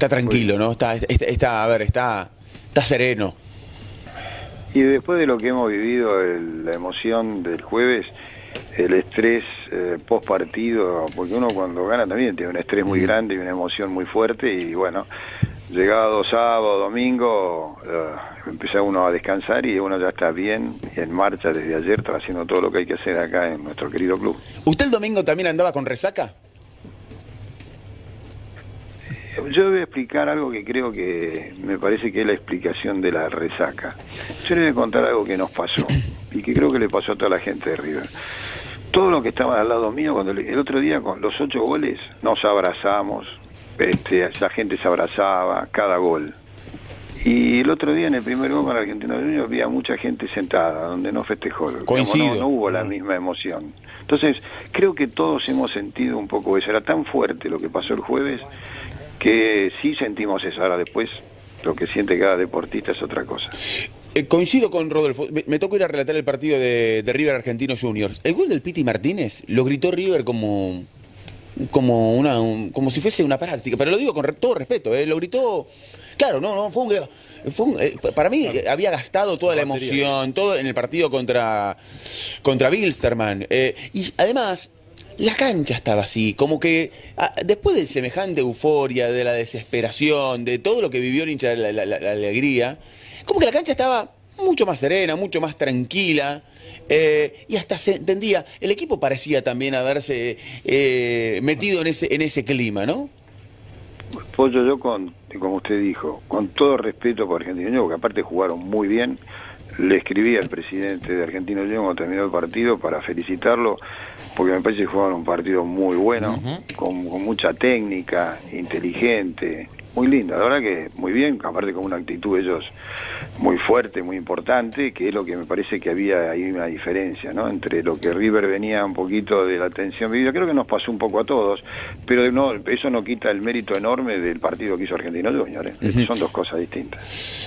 Está tranquilo, ¿no? Está sereno. Y después de lo que hemos vivido, la emoción del jueves, el estrés post partido, porque uno cuando gana también tiene un estrés muy grande y una emoción muy fuerte, y bueno, llegado sábado, domingo, empieza uno a descansar y uno ya está bien, en marcha desde ayer, está haciendo todo lo que hay que hacer acá en nuestro querido club. ¿Usted el domingo también andaba con resaca? Yo voy a explicar algo que creo que me parece que es la explicación de la resaca. Yo le voy a contar algo que nos pasó y que creo que le pasó a toda la gente de River. Todos los que estaban al lado mío, cuando el otro día con los 8 goles nos abrazamos, la gente se abrazaba, cada gol. Y el otro día en el primer gol con el Argentino Juniors había mucha gente sentada, donde no festejó. Coincido. No hubo la misma emoción. Entonces, creo que todos hemos sentido un poco eso. Era tan fuerte lo que pasó el jueves que sí sentimos eso. Ahora después, lo que siente cada deportista es otra cosa. Coincido con Rodolfo. Me tocó ir a relatar el partido de River Argentino Juniors. El gol del Piti Martínez lo gritó River como si fuese una práctica, pero lo digo con todo respeto, lo gritó. Claro, no fue un, para mí había gastado toda la emoción, todo en el partido contra Wilstermann, y además la cancha estaba así, como que después de semejante euforia, de la desesperación, de todo lo que vivió el hincha, la alegría, como que la cancha estaba mucho más serena, mucho más tranquila, y hasta se entendía, el equipo parecía también haberse metido en ese clima, ¿no? Pollo, yo como usted dijo, con todo respeto por Argentino León, porque aparte jugaron muy bien, le escribí al presidente de Argentino León cuando terminó el partido para felicitarlo, porque me parece que jugaron un partido muy bueno, con mucha técnica, inteligente, muy linda, la verdad que muy bien, aparte con una actitud ellos muy fuerte, muy importante, que es lo que me parece que había ahí una diferencia, ¿no? Entre lo que River venía un poquito de la tensión vivida, creo que nos pasó un poco a todos, pero no, eso no quita el mérito enorme del partido que hizo Argentino Juniors, ¿eh? Son dos cosas distintas.